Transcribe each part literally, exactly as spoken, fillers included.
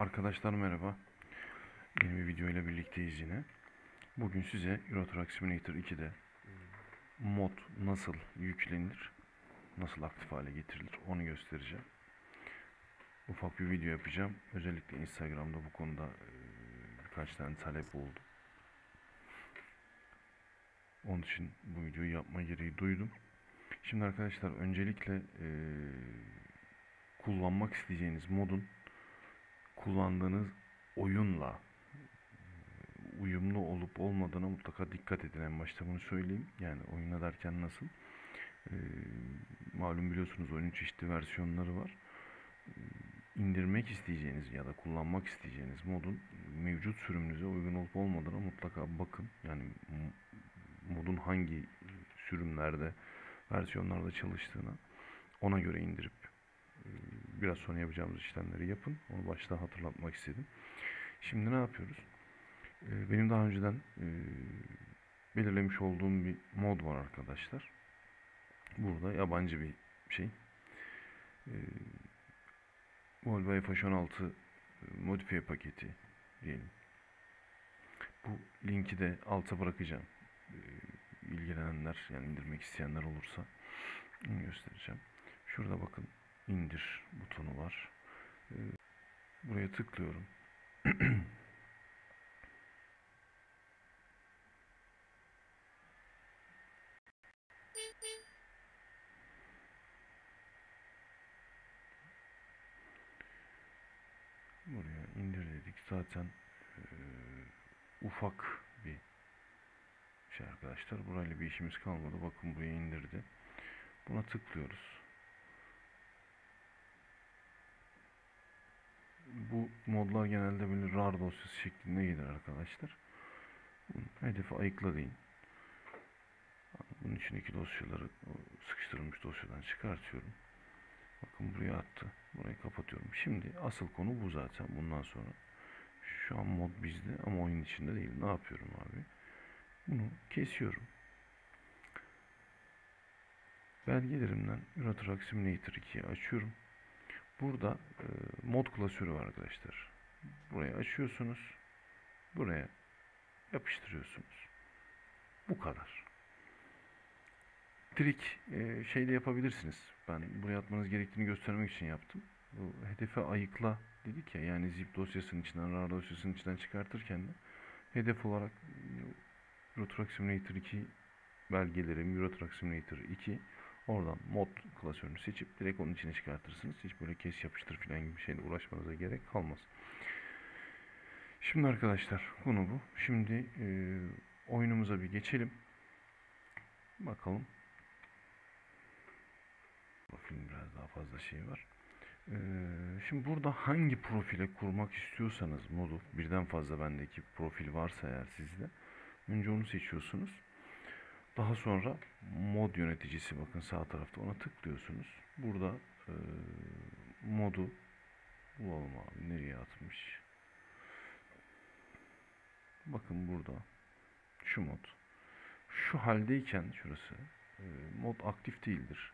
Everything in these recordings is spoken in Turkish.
Arkadaşlar merhaba. Yeni bir video ile birlikteyiz yine. Bugün size Euro Truck Simulator iki'de mod nasıl yüklenir, nasıl aktif hale getirilir onu göstereceğim. Ufak bir video yapacağım. Özellikle Instagram'da bu konuda birkaç tane talep oldu. Onun için bu videoyu yapma gereği duydum. Şimdi arkadaşlar öncelikle e, kullanmak isteyeceğiniz modun kullandığınız oyunla uyumlu olup olmadığına mutlaka dikkat edin. En başta bunu söyleyeyim. Yani oyuna derken nasıl? E, malum biliyorsunuz oyunun çeşitli versiyonları var. E, indirmek isteyeceğiniz ya da kullanmak isteyeceğiniz modun mevcut sürümünüze uygun olup olmadığına mutlaka bakın. Yani modun hangi sürümlerde, versiyonlarda çalıştığını ona göre indirip biraz sonra yapacağımız işlemleri yapın. Onu başta hatırlatmak istedim. Şimdi ne yapıyoruz? Benim daha önceden belirlemiş olduğum bir mod var arkadaşlar. Burada yabancı bir şey. Volvo F on altı modifiye paketi diyelim. Bu linki de alta bırakacağım. İlgilenenler, yani indirmek isteyenler olursa bunu göstereceğim. Şurada bakın indir butonu var. Buraya tıklıyorum. Buraya indir dedik. Zaten e, ufak bir şey arkadaşlar, burayla bir işimiz kalmadı. Bakın buraya indirdi. Buna tıklıyoruz. Bu modlar genelde böyle rar dosyası şeklinde gelir arkadaşlar. Hedefi ayıkla deyin. Bunun içindeki dosyaları sıkıştırılmış dosyadan çıkartıyorum. Bakın buraya attı. Burayı kapatıyorum. Şimdi asıl konu bu zaten bundan sonra. Şu an mod bizde ama oyun içinde değil. Ne yapıyorum abi? Bunu kesiyorum. Belgelerimden Euro Truck Simulator iki'yi açıyorum. Burada e, mod klasörü var arkadaşlar. Buraya açıyorsunuz. Buraya yapıştırıyorsunuz. Bu kadar. Trik e, şeyde yapabilirsiniz. Ben buraya atmanız gerektiğini göstermek için yaptım. Bu hedefe ayıkla dedik ya. Yani zip dosyasının içinden, rar dosyasının içinden çıkartırken de hedef olarak Euro Truck Simulator iki belgelerim, Euro Truck Simulator iki, oradan mod klasörünü seçip direkt onun içine çıkartırsınız. Hiç böyle kes yapıştır filan gibi bir şeyle uğraşmanıza gerek kalmaz. Şimdi arkadaşlar konu bu. Şimdi e, oyunumuza bir geçelim. Bakalım. Profilin biraz daha fazla şey var. E, şimdi burada hangi profile kurmak istiyorsanız modu, birden fazla bendeki profil varsa eğer sizde, önce onu seçiyorsunuz. Daha sonra mod yöneticisi, bakın sağ tarafta, ona tıklıyorsunuz. Burada e, modu bulalım abi. Nereye atmış? Bakın burada şu mod. Şu haldeyken şurası e, mod aktif değildir.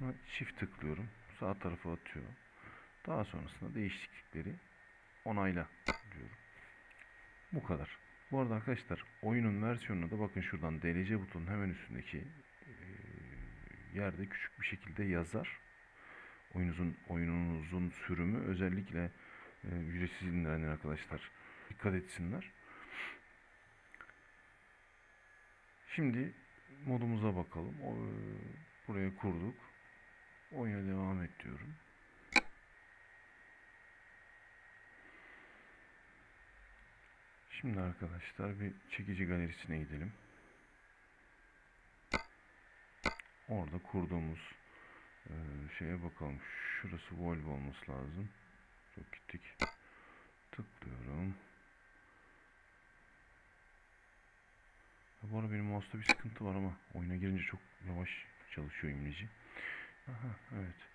Buna çift tıklıyorum. Sağ tarafa atıyor. Daha sonrasında değişiklikleri onayla diyorum. Bu kadar. Bu arada arkadaşlar oyunun versiyonuna da bakın, şuradan D L C butonun hemen üstündeki e, yerde küçük bir şekilde yazar. Oyununuzun, oyununuzun sürümü, özellikle e, ücretsiz indirenler arkadaşlar dikkat etsinler. Şimdi modumuza bakalım. O, e, buraya kurduk. Oyuna devam et diyorum. Şimdi arkadaşlar bir çekici galerisine gidelim. Orada kurduğumuz e, şeye bakalım. Şurası Volvo olması lazım. Çok gittik. Tıklıyorum. Bu arada benim mouse'da bir sıkıntı var ama oyuna girince çok yavaş çalışıyor imleci. Aha, evet.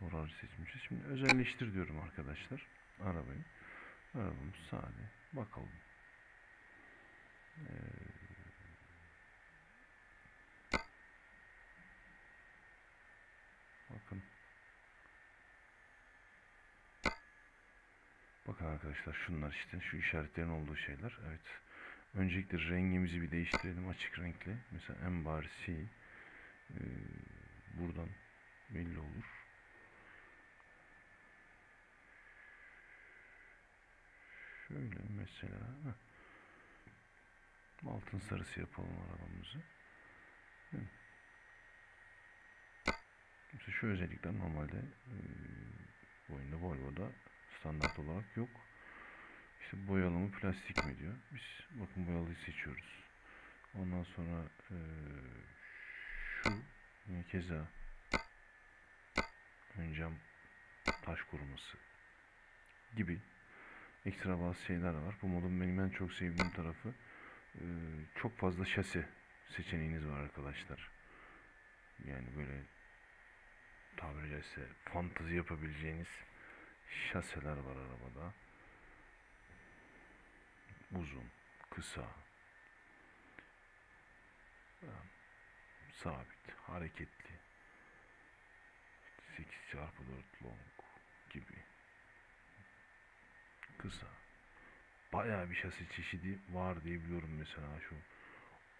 Doğru aracı seçmişiz. Şimdi özelleştir diyorum arkadaşlar arabayı. Arabamız sade. Bakalım. Bakın Bakın arkadaşlar, şunlar işte, şu işaretlerin olduğu şeyler. Evet. Öncelikle rengimizi bir değiştirelim, açık renkli. Mesela en barisi ee, buradan belli olur. Şöyle mesela heh. Altın sarısı yapalım arabamızı. Hı. Mesela şu özellikler normalde e, oyunda Volvo'da standart olarak yok. İşte boyalı mı plastik mi diyor. Biz bakın boyalıyı seçiyoruz. Ondan sonra e, şu yine keza ön cam taş koruması gibi ekstra bazı şeyler var. Bu modun benim en çok sevdiğim tarafı e, çok fazla şasi seçeneğiniz var arkadaşlar. Yani böyle tabiri caizse fantezi yapabileceğiniz şaseler var arabada. Uzun, kısa, sabit, hareketli, sekiz çarpı dört long gibi, kısa. Bayağı bir şasi çeşidi var diye biliyorum. Mesela şu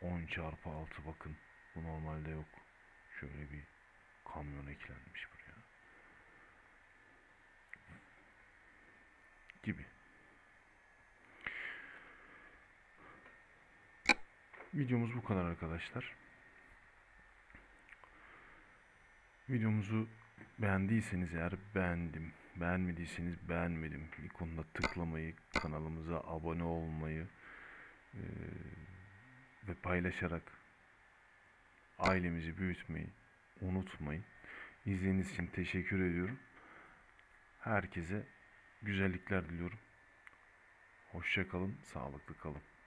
on çarpı altı, bakın bu normalde yok. Şöyle bir kamyon eklenmiş buraya gibi. Videomuz bu kadar arkadaşlar. Videomuzu beğendiyseniz eğer beğendim, beğenmediyseniz beğenmedim ikonuna tıklamayı, kanalımıza abone olmayı e, ve paylaşarak ailemizi büyütmeyi unutmayın. İzlediğiniz için teşekkür ediyorum. Herkese güzellikler diliyorum. Hoşça kalın, sağlıklı kalın.